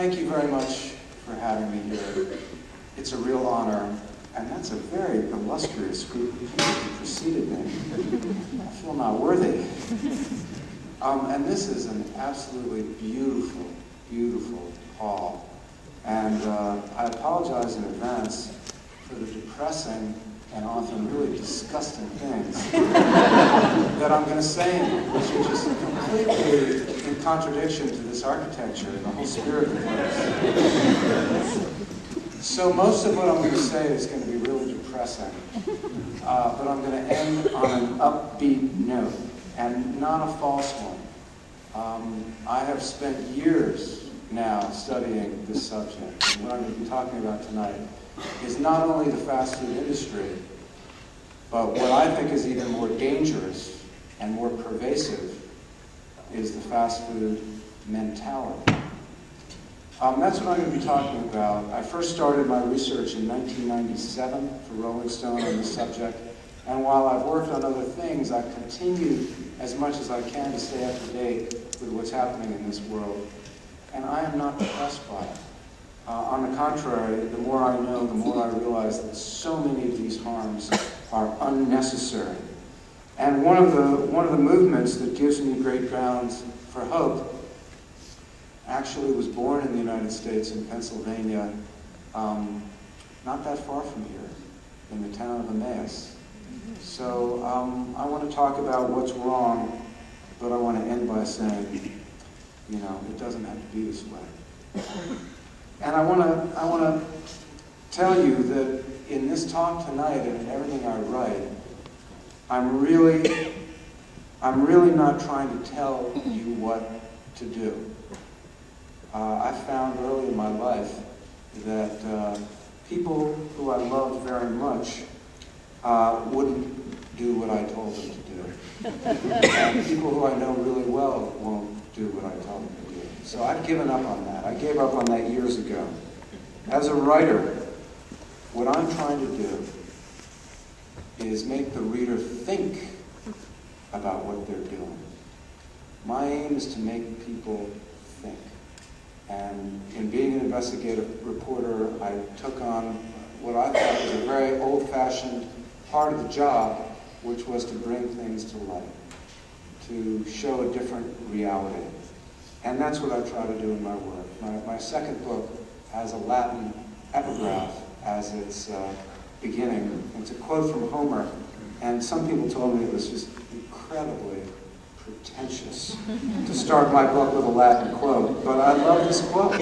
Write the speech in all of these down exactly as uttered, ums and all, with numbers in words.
thank you very much for having me here. It's a real honor, and that's a very illustrious group of people who preceded me. I feel not worthy. Um, and this is an absolutely beautiful, beautiful hall. And uh, I apologize in advance for the depressing and often really disgusting things that I'm going to say, which are just completely in contradiction to this architecture and the whole spirit of this. So most of what I'm going to say is going to be really depressing, uh, but I'm going to end on an upbeat note, and not a false one. Um, I have spent years now studying this subject, and what I'm going to be talking about tonight is not only the fast food industry, but what I think is even more dangerous and more pervasive is the fast food mentality. Um, that's what I'm going to be talking about. I first started my research in nineteen ninety-seven for Rolling Stone on this subject, and while I've worked on other things, I've continued as much as I can to stay up to date with what's happening in this world, and I am not depressed by it. Uh, on the contrary, the more I know, the more I realize that so many of these harms are unnecessary. And one of the, one of the movements that gives me great grounds for hope actually was born in the United States in Pennsylvania, um, not that far from here, in the town of Emmaus. So um, I want to talk about what's wrong, but I want to end by saying, you know, it doesn't have to be this way. And I want to I want to tell you that in this talk tonight and everything I write, I'm really I'm really not trying to tell you what to do. Uh, I found early in my life that uh, people who I loved very much uh, wouldn't do what I told them to do, and people who I know really well won't do what I told them to do. So I've given up on that. I gave up on that years ago. As a writer, what I'm trying to do is make the reader think about what they're doing. My aim is to make people think. And in being an investigative reporter, I took on what I thought was a very old-fashioned part of the job, which was to bring things to light, to show a different reality. And that's what I try to do in my work. My, my second book has a Latin epigraph as its uh, beginning. It's a quote from Homer, and some people told me it was just incredibly pretentious to start my book with a Latin quote. But I love this quote,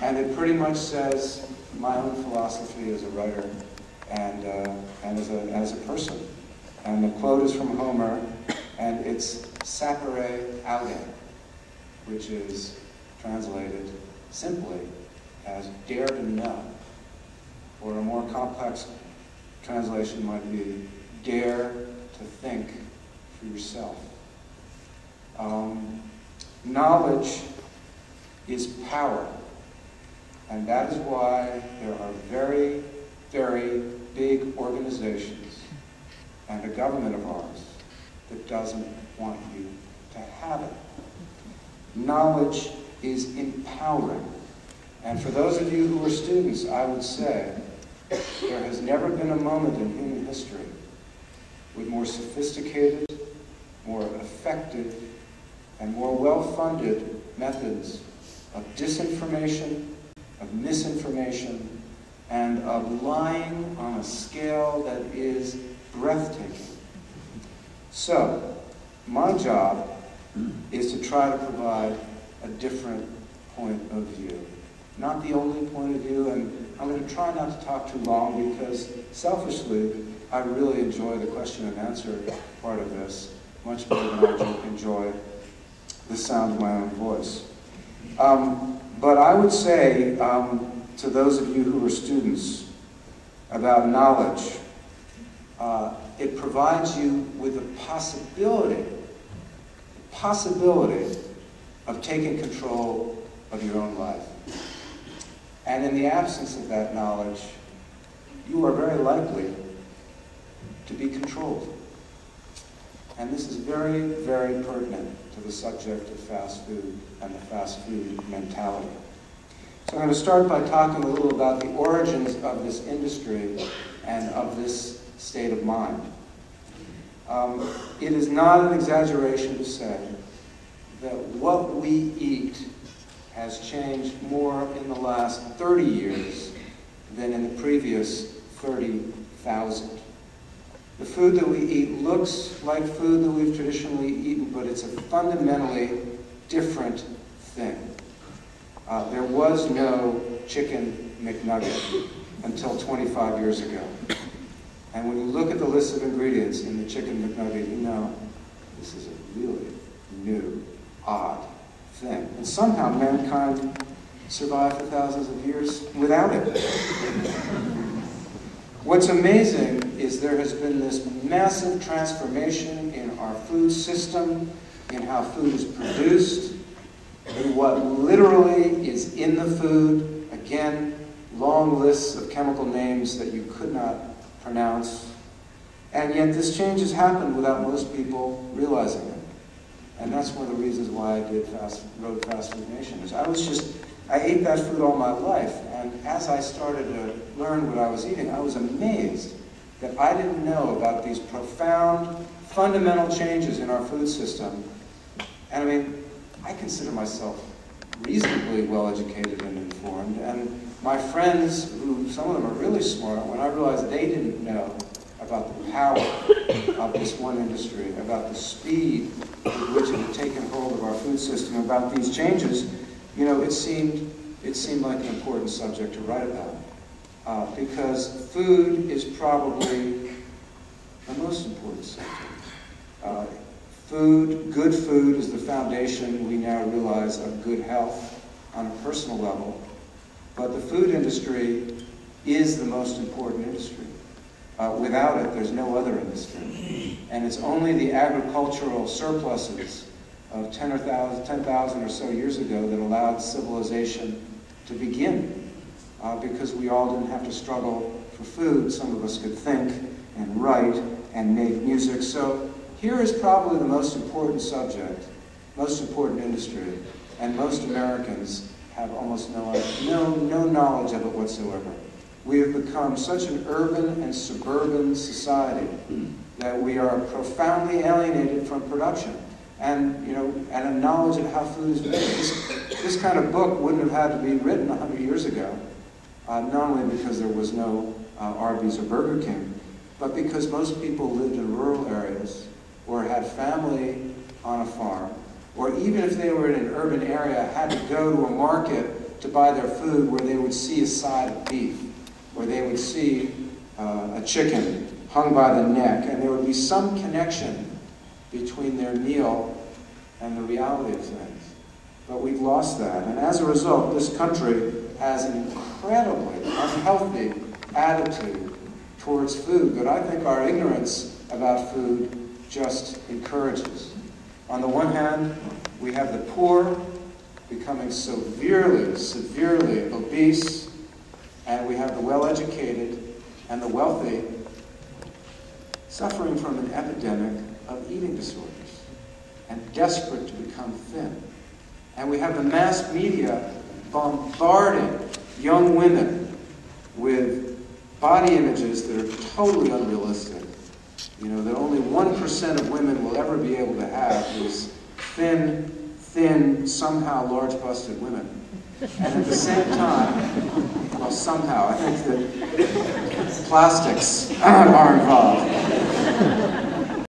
and it pretty much says my own philosophy as a writer and, uh, and as, a, as a person. And the quote is from Homer, and it's sapere aude, which is translated simply as dare to know, or a more complex translation might be dare to think for yourself. Um, knowledge is power, and that is why there are very, very big organizations and a government of ours that doesn't want you to have it. Knowledge is empowering. And for those of you who are students, I would say there has never been a moment in human history with more sophisticated, more effective, and more well-funded methods of disinformation, of misinformation, and of lying on a scale that is breathtaking. So, my job is to try to provide a different point of view. Not the only point of view, and I'm going to try not to talk too long because, selfishly, I really enjoy the question and answer part of this much more than I enjoy the sound of my own voice. Um, but I would say um, to those of you who are students about knowledge, uh, it provides you with the possibility possibility of taking control of your own life. And in the absence of that knowledge, you are very likely to be controlled. And this is very, very pertinent to the subject of fast food and the fast food mentality. So I'm going to start by talking a little about the origins of this industry and of this state of mind. Um, it is not an exaggeration to say that what we eat has changed more in the last thirty years than in the previous thirty thousand. The food that we eat looks like food that we've traditionally eaten, but it's a fundamentally different thing. Uh, there was no Chicken McNugget until twenty-five years ago. And when you look at the list of ingredients in the Chicken McNugget, you know, this is a really new, odd thing. And somehow mankind survived for thousands of years without it. What's amazing is there has been this massive transformation in our food system, in how food is produced, in what literally is in the food. Again, long lists of chemical names that you could not pronounce. And yet this change has happened without most people realizing it. And that's one of the reasons why I did fast, wrote Fast Food Nation. Is I was just, I ate that food all my life. And as I started to learn what I was eating, I was amazed that I didn't know about these profound, fundamental changes in our food system. And I mean, I consider myself reasonably well-educated and informed. And my friends, who some of them are really smart, when I realized they didn't know about the power of this one industry, about the speed with which it had taken hold of our food system, about these changes, you know, it seemed, it seemed like an important subject to write about. Uh, because food is probably the most important subject. Uh, food, good food is the foundation, we now realize, of good health on a personal level. But the food industry is the most important industry. Uh, without it, there's no other industry. And it's only the agricultural surpluses of ten thousand or so years ago that allowed civilization to begin. Uh, because we all didn't have to struggle for food. Some of us could think and write and make music. So here is probably the most important subject, most important industry, and most Americans have almost no, no, no knowledge of it whatsoever. We have become such an urban and suburban society that we are profoundly alienated from production and, you know, and a knowledge of how food is made. This, this kind of book wouldn't have had to be written one hundred years ago. Uh, not only because there was no uh, Arby's or Burger King, but because most people lived in rural areas or had family on a farm, or even if they were in an urban area, had to go to a market to buy their food where they would see a side of beef, where they would see uh, a chicken hung by the neck, and there would be some connection between their meal and the reality of things. But we've lost that, and as a result, this country has an incredibly unhealthy attitude towards food that I think our ignorance about food just encourages. On the one hand, we have the poor becoming severely, severely obese, and we have the well-educated and the wealthy suffering from an epidemic of eating disorders and desperate to become thin. And we have the mass media bombarding young women with body images that are totally unrealistic. You know, that only one percent of women will ever be able to have is thin, thin, somehow large-busted women. And at the same time, well, somehow, I think that plastics are involved.